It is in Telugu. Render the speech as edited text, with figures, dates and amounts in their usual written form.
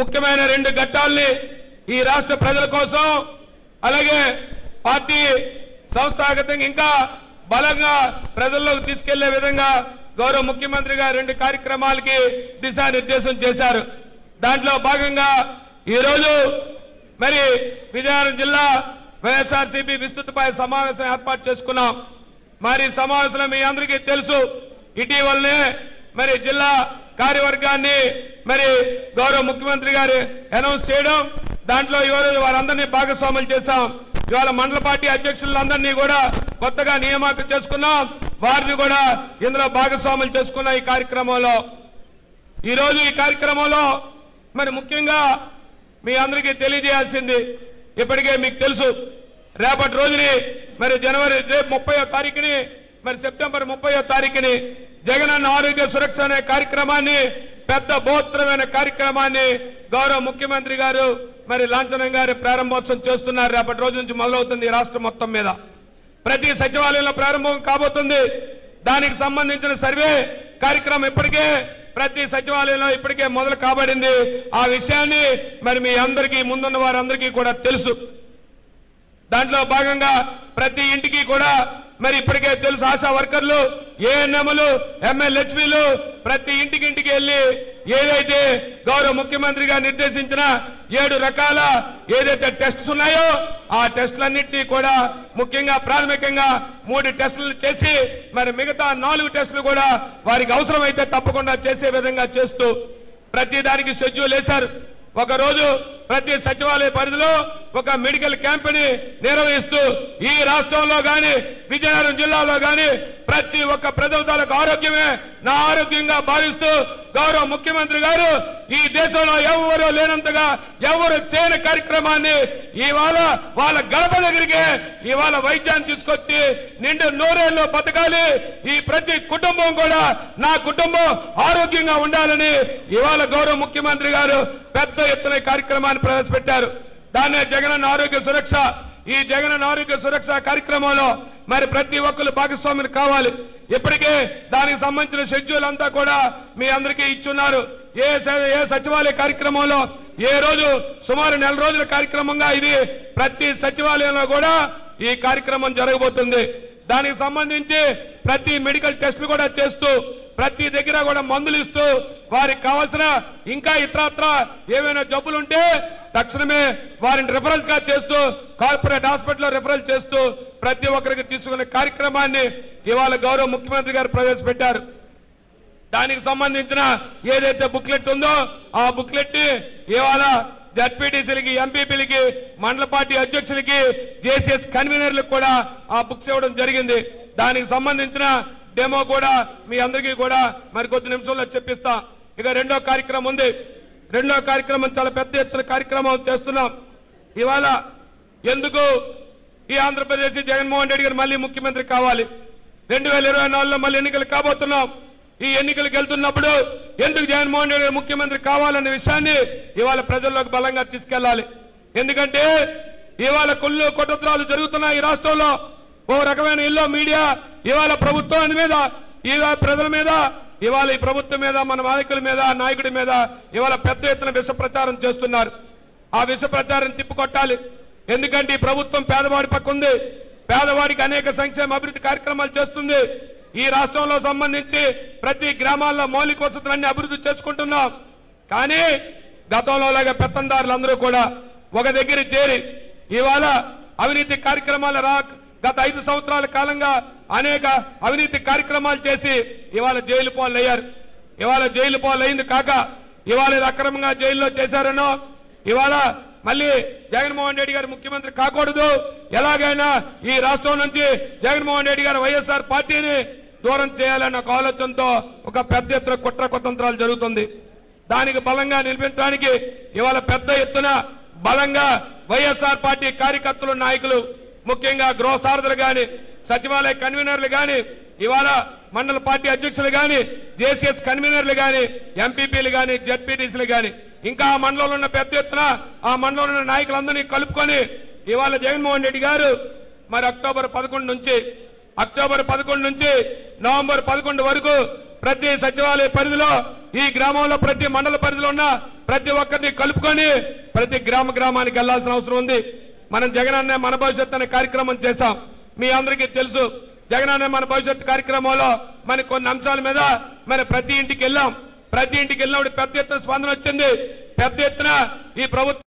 ముఖ్యమైన రెండు ఘట్టాల్ని ఈ రాష్ట్ర ప్రజల కోసం అలాగే పార్టీ సంస్థాగతంగా ఇంకా బలంగా ప్రజల్లోకి తీసుకెళ్లే విధంగా గౌరవ ముఖ్యమంత్రి గారు రెండు కార్యక్రమాలకు దిశానిర్దేశం చేశారు। దాంట్లో భాగంగా ఈ రోజు మరి విజయనగరం జిల్లా వైఎస్ఆర్సీపీ విస్తృతపై సమావేశం ఏర్పాటు చేసుకున్నాం। మరి సమావేశంలో మీ అందరికీ తెలుసు ఇటీవలనే మరి జిల్లా కార్యవర్గాన్ని మరి గౌరవ ముఖ్యమంత్రి గారు అనౌన్స్ చేయడం దాంట్లో ఈ రోజు వారందరినీ భాగస్వాములు చేశాం। ఇవాళ మండల పార్టీ అధ్యక్షులందరినీ కూడా కొత్తగా నియామకం చేసుకున్నాం, వారిని కూడా ఇందులో భాగస్వాములు చేసుకున్నాం। ఈ కార్యక్రమంలో ఈ రోజు ఈ కార్యక్రమంలో మరి ముఖ్యంగా మీ అందరికీ తెలియజేయాల్సింది ఇప్పటికే మీకు తెలుసు రేపటి రోజుని మరి జనవరి 30వ తారీఖుని మరి సెప్టెంబర్ 30వ తారీఖుని జగనన్న ఆరోగ్య సురక్ష అనే కార్యక్రమాన్ని పెద్ద బోత్రమైన కార్యక్రమాన్ని గౌరవ ముఖ్యమంత్రి గారు మరి లాంఛనంగా ప్రారంభోత్సవం చేస్తున్నారు। రేపటి రోజు నుంచి మొదలవుతుంది రాష్ట్రం మొత్తం మీద ప్రతి సచివాలయంలో ప్రారంభం కాబోతుంది। దానికి సంబంధించిన సర్వే కార్యక్రమం ఇప్పటికే ప్రతి సచివాలయంలో ఇప్పటికే మొదలు కాబడింది। ఆ విషయాన్ని మరి మీ అందరికీ ముందున్న వారందరికీ కూడా తెలుసు। దాంట్లో భాగంగా ప్రతి ఇంటికి కూడా మరి ఇప్పటికే తెలుసు ఆశా వర్కర్లు ఏఎన్ఎంలు ఎంఎల్హెచ్పీలు ప్రతి ఇంటికి వెళ్ళి ఏదైతే గౌరవ ముఖ్యమంత్రి గారు నిర్దేశించిన 7 రకాల ఏదైతే టెస్ట్స్ ఉన్నాయో ఆ టెస్టులన్నింటినీ కూడా ముఖ్యంగా ప్రాథమికంగా 3 టెస్టులు చేసి మరి మిగతా 4 టెస్టులు కూడా వారికి అవసరమైతే తప్పకుండా చేసే విధంగా చేస్తూ ప్రతి దానికి షెడ్యూల్ వేశారు। ఒక రోజు ప్రతి సచివాలయ పరిధిలో ఒక మెడికల్ క్యాంపుని నిర్వహిస్తూ ఈ రాష్ట్రంలో కానీ విజయనగరం జిల్లాలో కానీ ప్రతి ఒక్క ప్రజల తాలూకు ఆరోగ్యమే నా ఆరోగ్యంగా భావిస్తూ గౌరవ ముఖ్యమంత్రి గారు ఈ దేశంలో ఎవరూ లేనంతగా ఎవరు చేయని కార్యక్రమాన్ని ఇవాళ వాళ్ళ గడప దగ్గరికి ఇవాళ వైద్యాన్ని తీసుకొచ్చి నిండు నూరేళ్ళు బతకాలి, ఈ ప్రతి కుటుంబం కూడా నా కుటుంబం ఆరోగ్యంగా ఉండాలని ఇవాళ గౌరవ ముఖ్యమంత్రి గారు పెద్ద ఎత్తున కార్యక్రమాన్ని ప్రవేశపెట్టారు। దాన్నే జగనన్న ఆరోగ్య సురక్ష। ఈ జగనన్న ఆరోగ్య సురక్ష కార్యక్రమంలో మరి ప్రతి ఒక్కరు భాగస్వాములు కావాలి। ఇప్పటికే దానికి సంబంధించిన షెడ్యూల్ అంతా కూడా మీ అందరికీ ఇచ్చున్నారు। ఏ సచివాలయ కార్యక్రమంలో ఏ రోజు సుమారు 4 రోజుల కార్యక్రమంగా ఇది ప్రతి సచివాలయంలో కూడా ఈ కార్యక్రమం జరగబోతుంది। దానికి సంబంధించి ప్రతి మెడికల్ టెస్టులు కూడా చేస్తూ ప్రతి దగ్గర కూడా మందులు ఇస్తూ వారికి కావాల్సిన ఇంకా ఇతరత్ర ఏమైనా జబ్బులుంటే తక్షణమే వారిని రిఫరల్స్ గా చేస్తూ కార్పొరేట్ హాస్పిటల్లో రిఫరల్ చేస్తూ ప్రతి ఒక్కరికి తీసుకునే కార్యక్రమాన్ని ఇవాళ గౌరవ ముఖ్యమంత్రి గారు ప్రవేశపెట్టారు। దానికి సంబంధించిన ఏదైతే బుక్లెట్ ఉందో ఆ బుక్లెట్ ని ఇవాళ జడ్పీటీసీలకి ఎంపీపీలకి మండల పార్టీ అధ్యక్షులకి జేసీఎస్ కన్వీనర్లకు కూడా ఆ బుక్స్ ఇవ్వడం జరిగింది। దానికి సంబంధించిన డెమో కూడా మీ అందరికీ కూడా మరి కొద్ది నిమిషాల్లో చెప్పిస్తా। ఇక రెండో కార్యక్రమం ఉంది। రెండో కార్యక్రమం చాలా పెద్ద ఎత్తున కార్యక్రమం చేస్తున్నాం ఇవాళ। ఎందుకు ఈ ఆంధ్రప్రదేశ్ జగన్మోహన్ రెడ్డి గారు మళ్ళీ ముఖ్యమంత్రి కావాలి, 2024లో మళ్ళీ ఎన్నికలు కాబోతున్నాం। ఈ ఎన్నికలకు వెళ్తున్నప్పుడు ఎందుకు జగన్మోహన్ రెడ్డి గారు ముఖ్యమంత్రి కావాలనే విషయాన్ని ఇవాళ ప్రజల్లోకి బలంగా తీసుకెళ్లాలి। ఎందుకంటే ఇవాళ కుళ్ళు కుట్రలు జరుగుతున్నాయి ఈ రాష్ట్రంలో। ఓ రకమైన ఇల్లో మీడియా ఇవాళ ప్రభుత్వం మీద ఇవాళ ప్రజల మీద ఇవాళ ఈ ప్రభుత్వం మీద మన నాయకుల మీద నాయకుడి మీద ఇవాళ పెద్ద ఎత్తున విష ప్రచారం చేస్తున్నారు। ఆ విష ప్రచారం తిప్పికొట్టాలి। ఎందుకంటే ఈ ప్రభుత్వం పేదవాడి పక్క ఉంది, పేదవాడికి అనేక సంక్షేమ అభివృద్ధి కార్యక్రమాలు చేస్తుంది। ఈ రాష్ట్రంలో సంబంధించి ప్రతి గ్రామాల్లో మౌలిక వసతులన్నీ అభివృద్ధి చేసుకుంటున్నాం। కానీ గతంలో లాగా పెత్తందారులందరూ కూడా ఒక దగ్గర చేరి ఇవాళ అవినీతి కార్యక్రమాలు గత 5 సంవత్సరాల కాలంగా అనేక అవినీతి కార్యక్రమాలు చేసి ఇవాళ జైలు పాలయ్యారు। ఇవాళ జైలు పాలైంది కాక ఇవాళ అక్రమంగా జైల్లో చేశారనో ఇవాళ మళ్ళీ జగన్మోహన్ రెడ్డి గారు ముఖ్యమంత్రి కాకూడదు, ఎలాగైనా ఈ రాష్ట్రం నుంచి జగన్మోహన్ రెడ్డి గారు వైఎస్ఆర్ పార్టీని దూరం చేయాలన్న ఒక ఆలోచనతో ఒక పెద్ద ఎత్తున కుట్ర కుతంత్రాలు జరుగుతుంది। దానికి బలంగా నిలిపించడానికి ఇవాళ పెద్ద ఎత్తున బలంగా వైఎస్ఆర్ పార్టీ కార్యకర్తలు నాయకులు ముఖ్యంగా గృహ సారథులు కానీ సచివాలయ కన్వీనర్లు కానీ ఇవాళ మండల పార్టీ అధ్యక్షులు కానీ జేసీఎస్ కన్వీనర్లు కానీ ఎంపీపీలు కానీ జడ్పీటీసీలు కానీ ఇంకా ఆ మండలంలో ఉన్న పెద్ద ఎత్తున ఆ మండలంలో ఉన్న నాయకులందరినీ కలుపుకొని ఇవాళ జగన్మోహన్ రెడ్డి గారు మరి అక్టోబర్ 11 నుంచి నవంబర్ 11 వరకు ప్రతి సచివాలయ పరిధిలో ఈ గ్రామంలో ప్రతి మండల పరిధిలో ఉన్న ప్రతి ఒక్కరిని కలుపుకొని ప్రతి గ్రామానికి వెళ్ళాల్సిన అవసరం ఉంది. మనం జగనన్న మన భవిష్యత్తు అనే కార్యక్రమం చేసాం. మీ అందరికీ తెలుసు జగనన్న మన భవిష్యత్తు కార్యక్రమంలో మన కొన్ని అంశాల మీద మన ప్రతి ఇంటికి వెళ్ళాం. ప్రతి ఇంటికి వెళ్ళినప్పుడు పెద్ద ఎత్తున స్పందన వచ్చింది. పెద్ద ఎత్తున ఈ ప్రభుత్వం